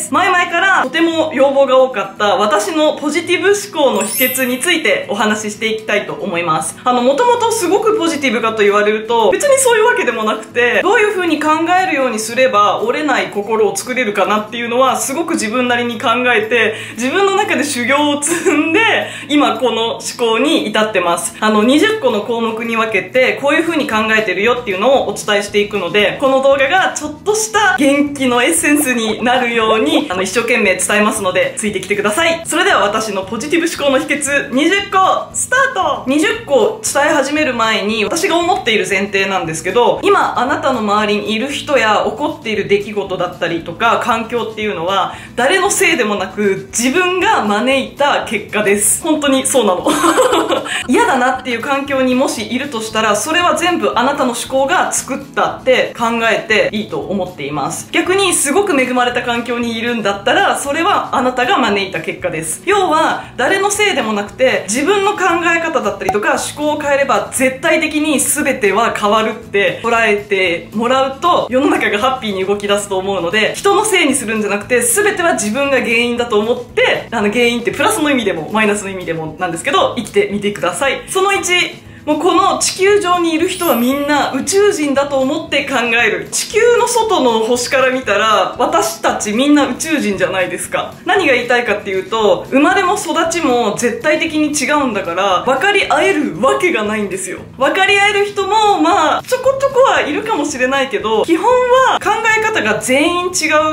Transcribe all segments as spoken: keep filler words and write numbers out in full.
です。前々からとても要望が多かった私のポジティブ思考の秘訣についてお話ししていきたいと思います。あの、もともとすごくポジティブかと言われると別にそういうわけでもなくて、どういう風に考えるようにすれば折れない心を作れるかなっていうのはすごく自分なりに考えて、自分の中で修行を積んで今この思考に至ってます。あの、にじゅっこの項目に分けてこういう風に考えてるよっていうのをお伝えしていくので、この動画がちょっとした元気のエッセンスになるようにあの一生懸命伝えますのでついてきてください。それでは私のポジティブ思考の秘訣にじゅっこスタート。にじゅっこ伝え始める前に私が思っている前提なんですけど、今あなたの周りにいる人や起こっている出来事だったりとか環境っていうのは誰のせいでもなく自分が招いた結果です。本当にそうなの嫌だなっていう環境にもしいるとしたら、それは全部あなたの思考が作ったって考えていいと思っています。逆にすごく恵まれた環境にいるんだったら、それはあなたが招いた結果です。要は誰のせいでもなくて自分の考え方だったりとか思考を変えれば絶対的に全ては変わるって捉えてもらうと世の中がハッピーに動き出すと思うので、人のせいにするんじゃなくて全ては自分が原因だと思って、あの原因ってプラスの意味でもマイナスの意味でもなんですけど生きてみてください。そのいち、もうこの地球上にいる人はみんな宇宙人だと思って考える。地球の外の星から見たら私たちみんな宇宙人じゃないですか。何が言いたいかっていうと、生まれも育ちも絶対的に違うんだから分かり合えるわけがないんですよ。分かり合える人もまあちょこちょこはいるかもしれないけど、基本は考え方が全員違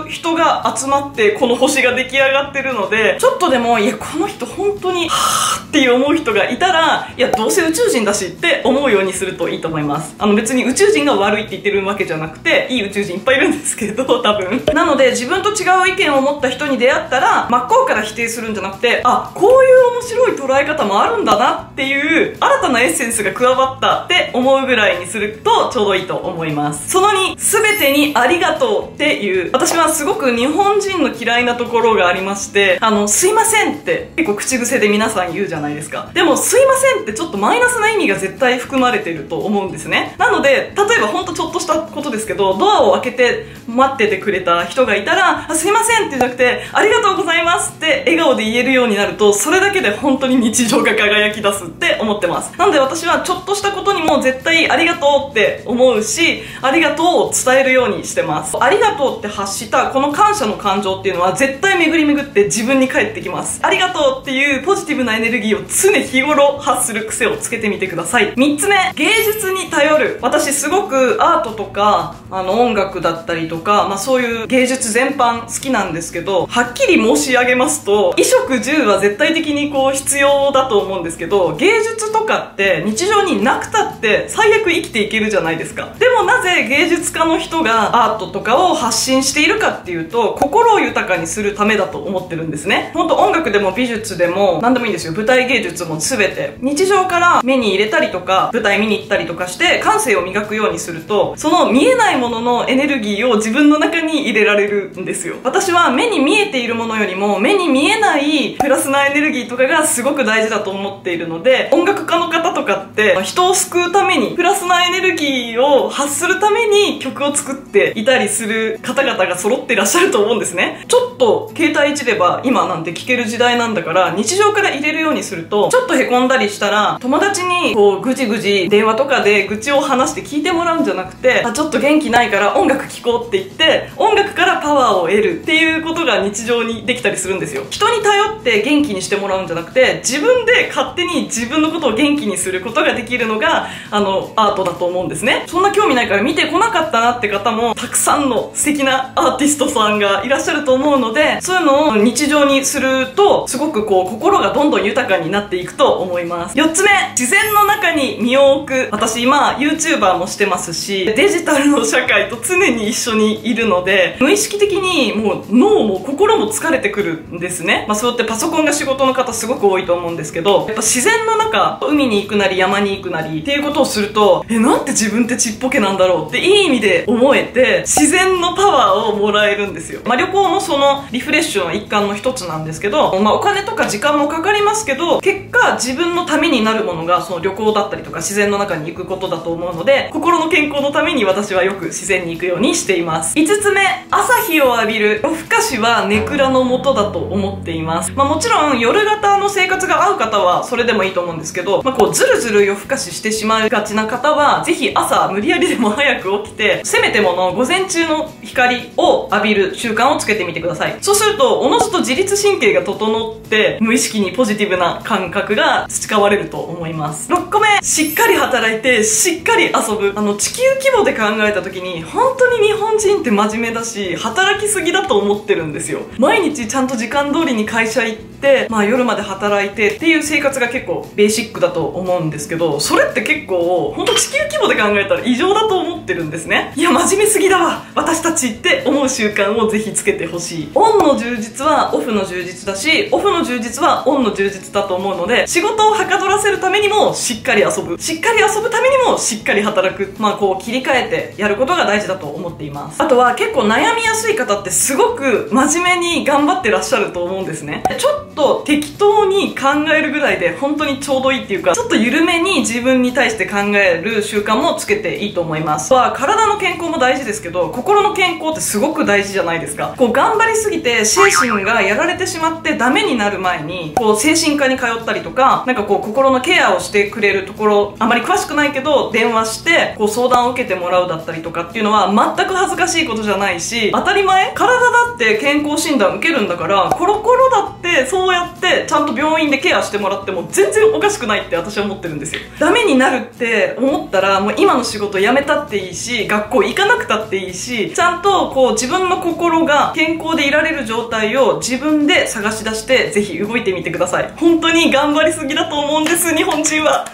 う人が集まってこの星が出来上がってるので、ちょっとでもいやこの人本当にはぁって思う人がいたら、いやどうせ宇宙人だしって思うようにするといいと思います。あの別に宇宙人が悪いって言ってるわけじゃなくて、いい宇宙人いっぱいいるんですけど多分なので、自分と違う意見を持った人に出会ったら真っ向から否定するんじゃなくて、あこういう面白い捉え方もあるんだなっていう新たなエッセンスが加わったって思うぐらいにするとちょうどいいと思います。そのに、全てにありがとうっていう、私はすごく日本人の嫌いなところがありまして、あのすいませんって結構口癖で皆さん言うじゃないですか。でもすいませんってちょっとマイナスな意味が絶対含まれてると思うんですね。なので例えばほんとちょっとしたことですけど、ドアを開けて待っててくれた人がいたら「あすいません」ってじゃなくて「ありがとうございます」って笑顔で言えるようになると、それだけで本当に日常が輝き出すって思ってます。なので私はちょっとしたことにも絶対「ありがとう」って思うし、ありがとうを伝えるようにしてます。ありがとうって発したこの感謝の感情っていうのは絶対巡り巡って自分に返ってきます。ありがとうっていうポジティブなエネルギーを常日頃発する癖をつけてみてくださいください。みっつめ、芸術に頼る。私すごくアートとかあの音楽だったりとか、まあ、そういう芸術全般好きなんですけど、はっきり申し上げますと衣食住は絶対的にこう必要だと思うんですけど、芸術とかって日常になくたって最悪生きていけるじゃないですか。でもなぜ芸術家の人がアートとかを発信しているかっていうと、心を豊かにするためだと思ってるんですね。ほんと音楽でも美術でも何でもいいんですよ。舞台芸術も全て日常から目に入れたりとか舞台見に行ったりとかして感性を磨くようにすると、その見えないもののエネルギーを自分の中に入れられるんですよ。私は目に見えているものよりも目に見えないプラスなエネルギーとかがすごく大事だと思っているので、音楽家の方とかって人を救うためにプラスなエネルギーを発するために曲を作っていたりする方々が揃っていらっしゃると思うんですね。ちょっと携帯いじれば今なんて聴ける時代なんだから、日常から入れるようにすると、ちょっとへこんだりしたら友達にこうぐじぐじ電話とかで愚痴を話して聞いてもらうんじゃなくて、あちょっと元気ないから音楽聴こうって言って音楽からパワーを得るっていうことが日常にできたりするんですよ。人に頼って元気にしてもらうんじゃなくて、自分で勝手に自分のことを元気にすることができるのがあのアートだと思うんですね。そんな興味ないから見てこなかったなって方もたくさんの素敵なアーティストさんがいらっしゃると思うので、そういうのを日常にするとすごくこう心がどんどん豊かになっていくと思います。よっつめ、自然の中に身を置く。私今 ユーチューバー もしてますし、デジタルの社会と常に一緒にいるので無意識的にもう脳も心も疲れてくるんですね。まあそうやってパソコンが仕事の方すごく多いと思うんですけど、やっぱ自然の中海に行くなり山に行くなりっていうことをすると、えなんて自分ってちっぽけなんだろうっていい意味で思えて自然のパワーをもらえるんですよ。まあ旅行もそののリフレッシュの一環の一つなんですけど、まあ、お金とか時間もかかりますけど、結果自分のためになるものがその旅行だったりとか自然の中に行くことだと思うので、心の健康のために私はよく自然に行くようにしています。いつつめ、朝日を浴びる。夜更かしはネクラの元だと思っています。まあ、もちろん夜型の生活が合う方はそれでもいいと思うんですけど、まあ、こうずるずる夜更かししてしまいがちな方は、ぜひ朝無理やりでも早く起きて、せめてもの午前中の光を浴びる習慣をつけてみてください。そうするとおのずと自律神経が整って、無意識にポジティブな感覚が培われると思います。ろっこめ、しっかり働いてしっかり遊ぶ。あの地球規模で考えた時に、本当に日本人って真面目だし働きすぎだと思ってるんですよ。毎日ちゃんと時間通りに会社行って、まあ、夜まで働いてっていう生活が結構ベーシックだと思うんですけど、それって結構本当地球規模で考えたら異常だと思ってるんですね。いや真面目すぎだわ私たちって思う習慣をぜひつけてほしい。オンの充実はオフの充実だし、オフの充実はオンの充実だと思うので、仕事をはかどらせるためにもしっかり遊ぶ、しっかり遊ぶためにもしっかり働く、まあこう切り替えてやることが大事だと思っています。あとは結構悩みやすい方ってすごく真面目に頑張ってらっしゃると思うんですね。ちょっと適当に考えるぐらいで本当にちょうどいいっていうか、ちょっと緩めに自分に対して考える習慣もつけていいと思います。は体の健康も大事ですけど、心の健康ってすごく大事じゃないですか。こう頑張りすぎて精神がやられてしまってダメになる前に、こう精神科に通ったりとか、なんかこう心のケアをしてくれるところ、あまり詳しくないけど電話してこう相談を受けてもらうだったりとかっていうのは全く恥ずかしいことじゃないし、当たり前。体だって健康診断受けるんだから、コロコロだってそうやってちゃんと病院でケアしてもらっても全然おかしくないって私は思ってるんですよ。ダメになるって思ったら、もう今の仕事辞めたっていいし、学校行かなくたっていいし、ちゃんとこう自分の心が健康でいられる状態を自分で探し出して、ぜひ動いてみてください。本当に頑張りすぎだと思うんです、日本人は。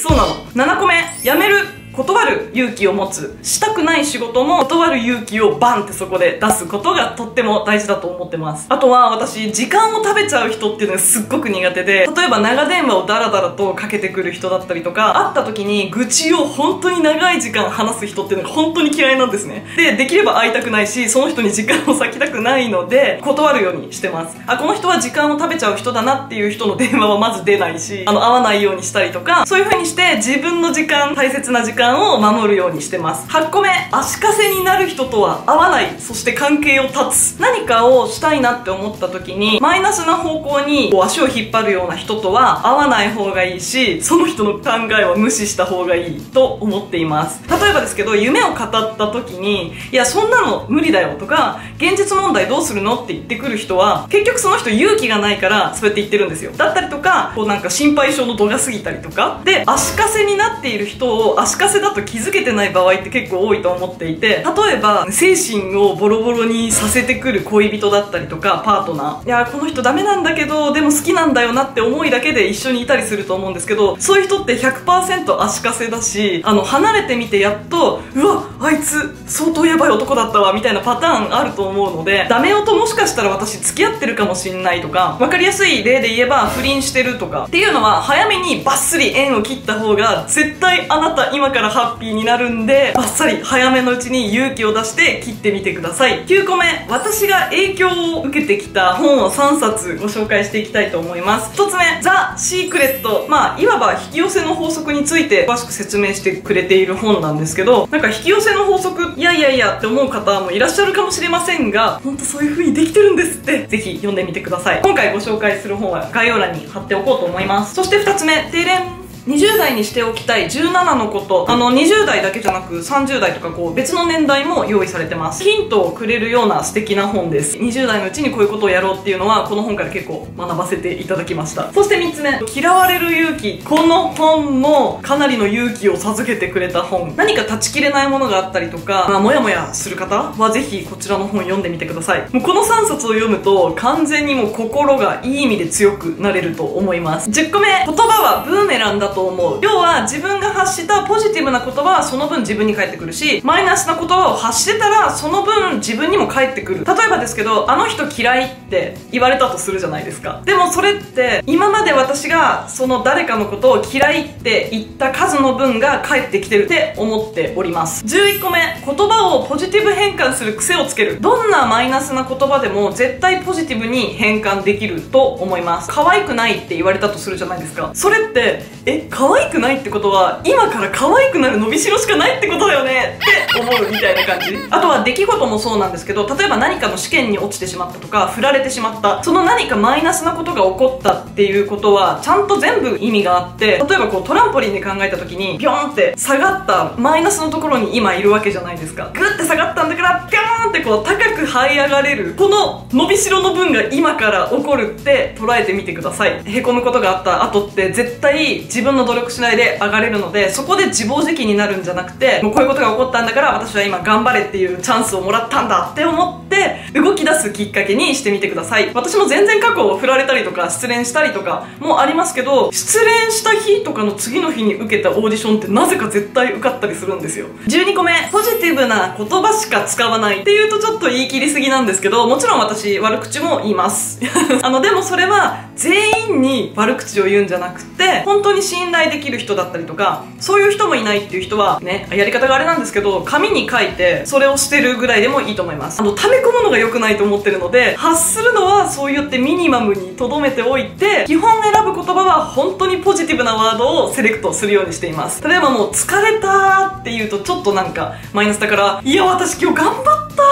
そうなの。ななこめ、やめる、断る勇気を持つ。したくない仕事も断る勇気をバンってそこで出すことがとっても大事だと思ってます。あとは私、時間を食べちゃう人っていうのがすっごく苦手で、例えば長電話をダラダラとかけてくる人だったりとか、会った時に愚痴を本当に長い時間話す人っていうのが本当に嫌いなんですね。で、できれば会いたくないし、その人に時間を割きたくないので断るようにしてます。あ、この人は時間を食べちゃう人だなっていう人の電話はまず出ないし、あの会わないようにしたりとか、そういう風にして自分の時間、大切な時間を守るようにしてます。はちこめ、足かせになる人とは合わない、そして関係を断つ。何かをしたいなって思った時にマイナスな方向にこう足を引っ張るような人とは合わない方がいいし、その人の考えは無視した方がいいと思っています。例えばですけど、夢を語った時に「いやそんなの無理だよ」とか「現実問題どうするの?」って言ってくる人は、結局その人勇気がないからそうやって言ってるんですよ。だったりとか、こうなんか心配性の度が過ぎたりとかで、足かせになっている人を足かせだと気づけてない場合って結構多いと思っていて、例えば精神をボロボロにさせてくる恋人だったりとかパートナー、いやこの人ダメなんだけどでも好きなんだよなって思いだけで一緒にいたりすると思うんですけど、そういう人って ひゃくパーセント 足かせだし、あの離れてみてやっとうわあいつ相当ヤバい男だったわみたいなパターンあると思うので、ダメ男もしかしたら私付き合ってるかもしんないとか、分かりやすい例で言えば不倫してるとかっていうのは早めにバッスリ縁を切った方が絶対あなた今からハッピーになるんで、バッサリ早めのうちに勇気を出して切ってみてください。きゅうこめ、私が影響を受けてきた本をさんさつご紹介していきたいと思います。ひとつめ、ザ・シークレット。まあいわば引き寄せの法則について詳しく説明してくれている本なんですけど、なんか引き寄せの法則いやいやいやって思う方もいらっしゃるかもしれませんが、ほんとそういう風にできてるんですって、ぜひ読んでみてください。今回ご紹介する本は概要欄に貼っておこうと思います。そしてふたつめ、てれん、にじゅうだいにしておきたいじゅうななのこと。あの、にじゅうだいだけじゃなくさんじゅうだいとかこう別の年代も用意されてます。ヒントをくれるような素敵な本です。にじゅうだいのうちにこういうことをやろうっていうのはこの本から結構学ばせていただきました。そしてみっつめ、嫌われる勇気。この本もかなりの勇気を授けてくれた本。何か断ち切れないものがあったりとか、まあ、もやもやする方はぜひこちらの本読んでみてください。もうこのさんさつを読むと完全にもう心がいい意味で強くなれると思います。じゅっこめ、言葉はブーメランだとと思う。要は自分が発したポジティブな言葉はその分自分に返ってくるし、マイナスな言葉を発してたらその分自分にも返ってくる。例えばですけど、あの人嫌いって言われたとするじゃないですか。でもそれって今まで私がその誰かのことを嫌いって言った数の分が返ってきてるって思っております。じゅういっこめ、言葉をポジティブ変換する癖をつける。どんなマイナスな言葉でも絶対ポジティブに変換できると思います。可愛くないって言われたとするじゃないですか。それってえ可愛くないってことは今から可愛くなる伸びしろしかないってことだよねって思うみたいな感じ。あとは出来事もそうなんですけど、例えば何かの試験に落ちてしまったとか振られてしまった、その何かマイナスなことが起こったっていうことはちゃんと全部意味があって、例えばこうトランポリンで考えた時にビョンって下がったマイナスのところに今いるわけじゃないですか。グッて下がったんだからビョーンってこう高く這い上がれる、この伸びしろの分が今から起こるって捉えてみてください。へこむことがあった後って絶対自分の努力しないで上がれるので、そこで自暴自棄になるんじゃなくて、もうこういうことが起こったんだから私は今頑張れっていうチャンスをもらったんだって思って動き出すきっかけにしてみてください。私も全然過去を振られたりとか失恋したりとかもありますけど、失恋した日とかの次の日に受けたオーディションってなぜか絶対受かったりするんですよ。じゅうにこめ、ポジティブな言葉しか使わないっていうとちょっと言い切りすぎなんですけど、もちろん私悪口も言いますあのでもそれは全員に悪口を言うんじゃなくて、本当に信頼できる人だったりとか、そういう人もいないっていう人はね、やり方があれなんですけど、紙に書いてそれをしてるぐらいでもいいと思います。あの溜め込むのが良くないと思ってるので、発するのはそう言ってミニマムにとどめておいて、基本選ぶ言葉は本当にポジティブなワードをセレクトするようにしています。例えばもう疲れたーっていうとちょっとなんかマイナスだから、いや私今日頑張った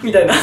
ーみたいな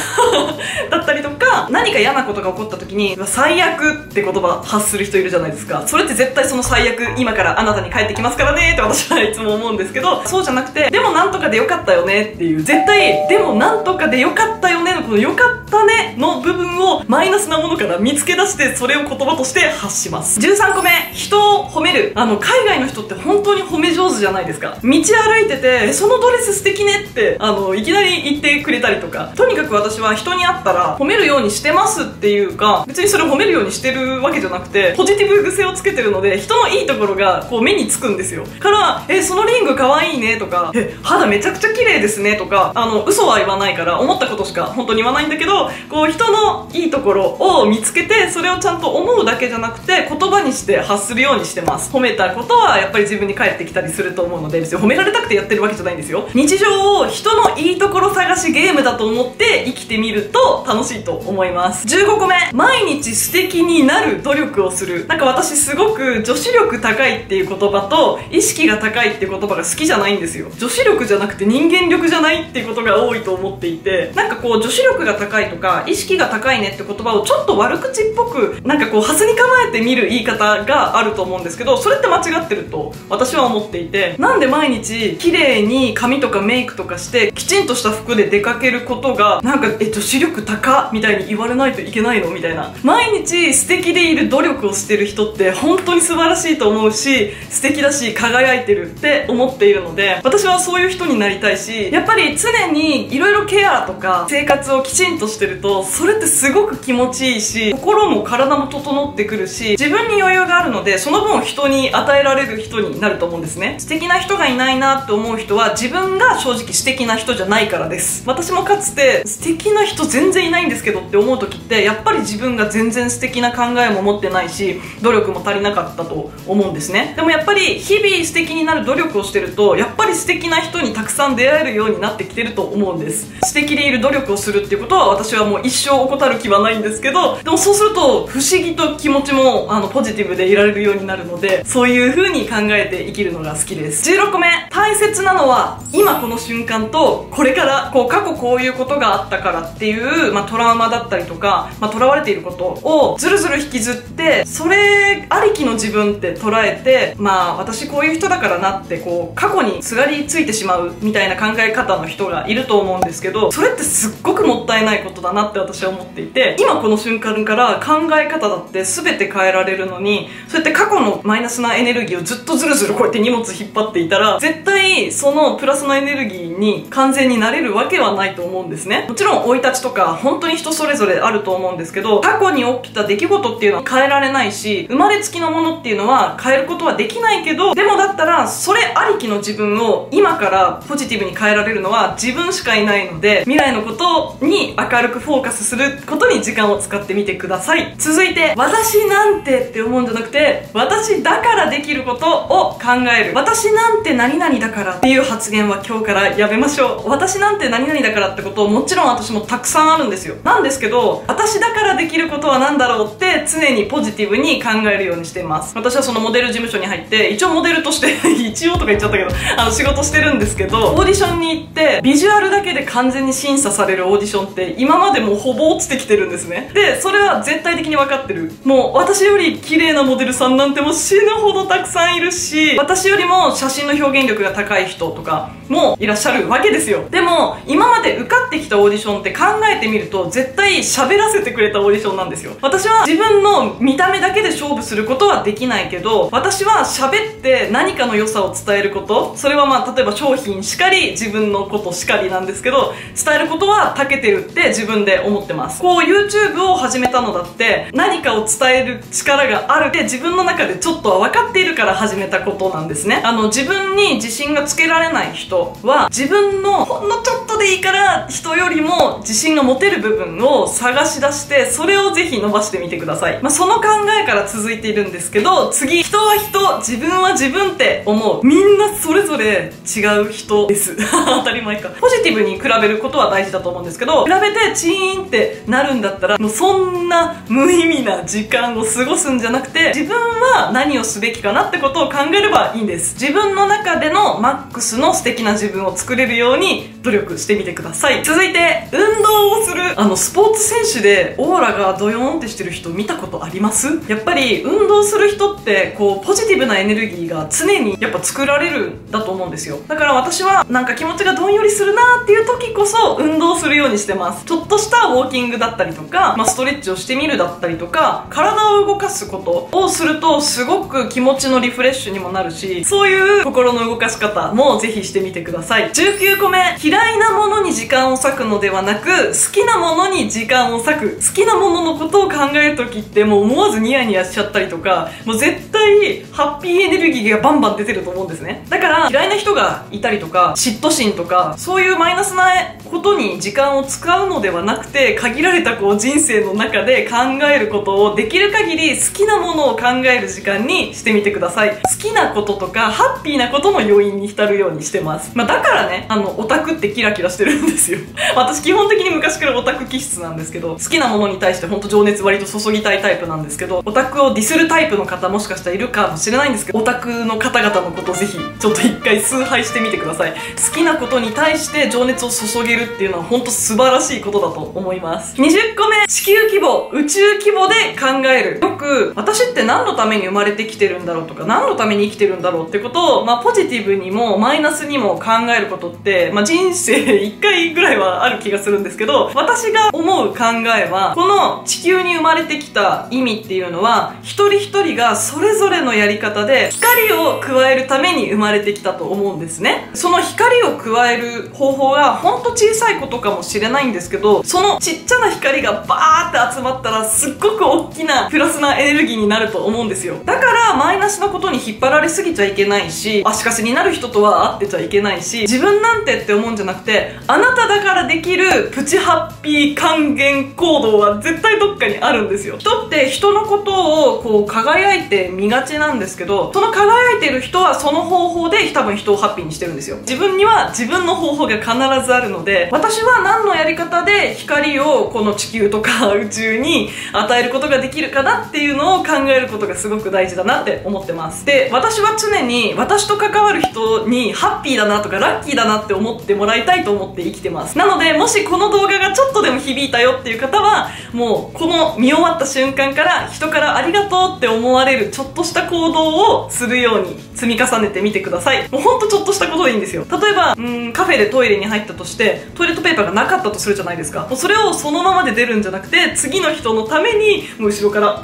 だったりとか、何か嫌なことが起こった時に最悪って言葉発する人いるじゃないですか。それって絶対その最悪今からあなたに返ってきますからねって私はいつも思うんですけど、そうじゃなくて、でもなんとかでよかったよねっていう、絶対でもなんとかでよかったよねのこのよかったねの部分をマイナスなものから見つけ出して、それを言葉として発します。じゅうさんこめ、人を褒める。あの海外の人って本当に褒め上手じゃないですか。道歩いててそのドレス素敵ねってあのいきなり言ってくれたりとか、とにかく私は人に会ったら褒めるようにしてますっていうか、別にそれを褒めるようにしてるわけじゃなくて、ポジティブ癖をつけてるので人のいいところがこう目につくんですよ。からえそのリングかわいいねとか、え肌めちゃくちゃ綺麗ですねとか、あの嘘は言わないから思ったことしか本当に言わないんだけど、こう人のいいところを見つけてそれをちゃんと思うだけじゃなくて言葉にして発するようにしてます。褒めたことはやっぱり自分に返ってきたりすると思うので、別に褒められたくてやってるわけじゃないんですよ。日常を人のいいところ探しゲームだと思って生きてみると楽しいと思います。じゅうごこめ、毎日素敵になる努力をする。なんか私すごく女子力高いっていう言葉と意識が高いっていう言葉が好きじゃないんですよ。女子力じゃなくて人間力じゃないっていうことが多いと思っていて、なんかこう女子力が高いとか意識が高いねって言葉をちょっと悪口っぽくなんかこうハスに構えて見る言い方があると思うんですけど、それって間違ってると私は思っていて、なんで毎日綺麗に髪とかメイクとかしてきちんとした服で出かけることがなんかえ女子力高みたいに言われないといけないのみたいな。毎日素敵でいる努力をしてる人って本当に素晴らしいと思うし、素敵だし輝いてるって思っているので、私はそういう人になりたいし、やっぱり常にいろいろケアとか生活をきちんとしてるとそれってすごく気持ちいいし、心も体も整ってくるし、自分に余裕があるのでその分人に与えられる人になると思うんですね。素敵な人がいないなって思う人は自分が正直素敵な人じゃないからです。私もかつて素敵な人全然いないんですけどって思う時って、やっぱり自分が全然素敵な考えも持ってないし努力も足りなかったと思うんですね。でもやっぱり日々素敵になる努力をしてると、やっぱり素敵な人にたくさん出会えるようになってきてると思うんです。素敵でいる努力をするっていうことは私はもう一生怠る気はないんですけど、でもそうすると不思議と気持ちもあのポジティブでいられるようになるので、そういう風に考えて生きるのが好きです。じゅうろっこめ、大切なのは今この瞬間とこれからこう過去こういうことがあったからっていう、まあ、トラウマだったりとか、まあ、囚われていることをずるずる引きずって、それありきの自分って捉えて、まあ私こういう人だからなってこう過去にすがりついてしまうみたいな考え方の人がいると思うんですけど、それってすっごくもったいないことだなって私は思っていて、今この瞬間から考え方だって全て変えられるのに、そうやって過去のマイナスなエネルギーをずっとずるずるこうやって荷物引っ張っていたら、絶対そのプラスのエネルギーに完全になれるわけはないと思うんですね。もちろん生い立ちとか本当に人それぞれあると思うんですけど、過去に起きた出来事っていうのは変えられないし、生まれつきのものっていうのは変えることはできないけど、でもだったらそれありきの自分を今からポジティブに変えられるのは自分しかいないので、未来のことに明るくフォーカスすることに時間を使ってみてください。続いて、私なんてって思うんじゃなくて、私だからできることを考える。私なんて何々だからっていう発言は今日からやめましょう。私なんて何々だからってこともちろん私もたくさんあるんですよ。なんですけど、私だからできることは何だろうって常にポジティブに考えるようにしています。私はそのモデル事務所に入って、一応モデルとして一応とか言っちゃったけどあの仕事してるんですけど、オーディションに行ってビジュアルだけで完全に審査されるオーディションって今までもうほぼ落ちてきてるんですね。でそれは絶対的に分かってる。もう私より綺麗なモデルさんなんてもう死ぬほどたくさんいるし、私よりも写真の表現力が高い人とかもいらっしゃるわけですよ。でも今まで受かってきたオーディションって考えてみると、絶対喋らせてくれたオーディションなんですよ。私は自分の見た目だけで勝負することはできないけど、私は喋って何かの良さを伝えること、それはまあ例えば商品しかり自分のことしかりなんですけど、伝えることは長けてるって自分で思ってます。こう YouTube を始めたのだって、何かを伝える力があるって自分の中でちょっとは分かっているから始めたことなんですね。あの自分に自信がつけられない人は、自分のほんのちょっとでいいから人よりも自信が持てる部分を探し出して、それをぜひ伸ばしてみてください。まあ、その考えから続いているんですけど、次、人は人、自分は自分って思う。みんなそれぞれ違う人です当たり前か。ポジティブに比べることは大事だと思うんですけど、比べてチーンってなるんだったら、もうそんな無意味な時間を過ごすんじゃなくて、自分は何をすべきかなってことを考えればいいんです。自分の中でのマックスの素敵な自分を作れるように努力してみてください。続いて、運動をする。あのスポーツ選手でオーラがドヨーンってしてる人見たことあります？やっぱり運動する人ってこうポジティブなエネルギーが常にやっぱ作られるんだと思うんですよ。だから私はなんか気持ちがどんよりするなーっていう時こそ運動するようにしてます。ちょっとしたウォーキングだったりとか、まあ、ストレッチをしてみるだったりとか、体を動かすことをするとすごく気持ちのリフレッシュにもなるし、そういう心の動かし方もぜひしてみてください。じゅうきゅうこめ、嫌いなものに時間を割くのではなく、好きなものに時間を割く。好きなもののことを考えるときってもう思わずニヤニヤしちゃったりとか、もう絶対ハッピーエネルギーがバンバン出てると思うんですね。だから嫌いな人がいたりとか、嫉妬心とか、そういうマイナスなことに時間を使うのではなくて、限られたこう人生の中で考えることをできる限り好きなものを考える時間にしてみてください。好きなこととかハッピーなことの要因に浸るようにしてます。まあ、だからね、あのオタクってキラキラしてるんですよ私基本的に昔からオタク気質なんですけど、好きなものに対してほんと情熱割と注ぎたいタイプなんですけど、オタクをディスるタイプの方もしかしたらいるかもしれないんですけど、オタクの方々のことをぜひちょっと一回崇拝してみてください。好きなことに対して情熱を注げるっていうのはほんと素晴らしいことだと思います。にじゅっこめ、地球規模、宇宙規模で考える。よく私って何のために生まれてきてるんだろうとか、何のために生きてるんだろうってことを、まあ、ポジティブにもマイナスにも考えることって、まあ、人生一回ぐらいはある気がするんですけど、私が思う考えは、この地球に生まれてきた意味っていうのは、一人一人がそれぞれのやり方で光を加えるために生まれてきたと思うんですね。その光を加える方法がほんと小さいことかもしれないんですけど、そのちっちゃな光がバーって集まったらすっごく大きなプラスなエネルギーになると思うんですよ。だからマイナスなことに引っ張られすぎちゃいけないし、足かせになる人とは会ってちゃいけないし、自分なんてって思うんじゃなくて、あなただからできるプチハッピー還元行動は絶対どっかにあるんですよ。人って人のことをこう輝いて見がちなんですけど、その輝いてる人はその方法で多分人をハッピーにしてるんですよ。自分には自分の方法が必ずあるので、私は何のやり方で光をこの地球とか宇宙に与えることができるかなっていうのを考えることがすごく大事だなって思ってます。で、私は常に私と関わる人にハッピーだなとかラッキーだなって思ってもらいたいと思って生きてます。なので、もしこの動画がちょっととでも響いたよっていう方は、もうこの見終わった瞬間から人からありがとうって思われるちょっとした行動をするように積み重ねてみてください。もうほんとちょっとしたことでいいんですよ。例えばうーんカフェでトイレに入ったとして、トイレットペーパーがなかったとするじゃないですか。もうそれをそのままで出るんじゃなくて、次の人のためにもう後ろから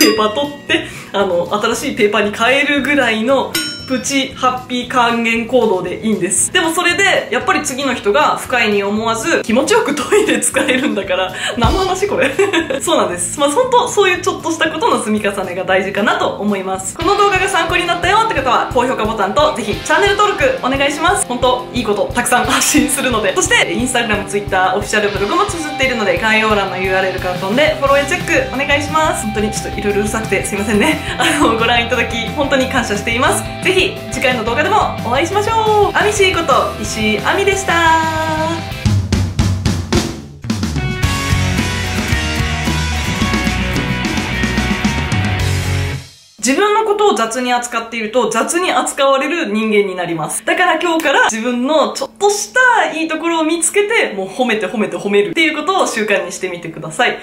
ペーパー取ってあの新しいペーパーに変えるぐらいのプチハッピー還元行動でいいんです。でもそれでやっぱり次の人が不快に思わず気持ちよくトイレ使えるんだから、何の話これそうなんです。まあほんとそういうちょっとしたことの積み重ねが大事かなと思います。この動画が参考になったよって方は高評価ボタンとぜひチャンネル登録お願いします。本当いいことたくさん発信するので、そしてインスタグラム、ツイッター、オフィシャルブログも綴っているので、概要欄の ユーアールエル から飛んでフォローやチェックお願いします。本当にちょっといろいろうるさくてすいませんね。あのご覧いただき本当に感謝しています。ぜひぜひ次回の動画でもお会いしましょう。あみしーこと石井あみでした。自分のことを雑に扱っていると雑に扱われる人間になります。だから今日から自分のちょっとしたいいところを見つけて、もう褒めて褒めて褒めるっていうことを習慣にしてみてください。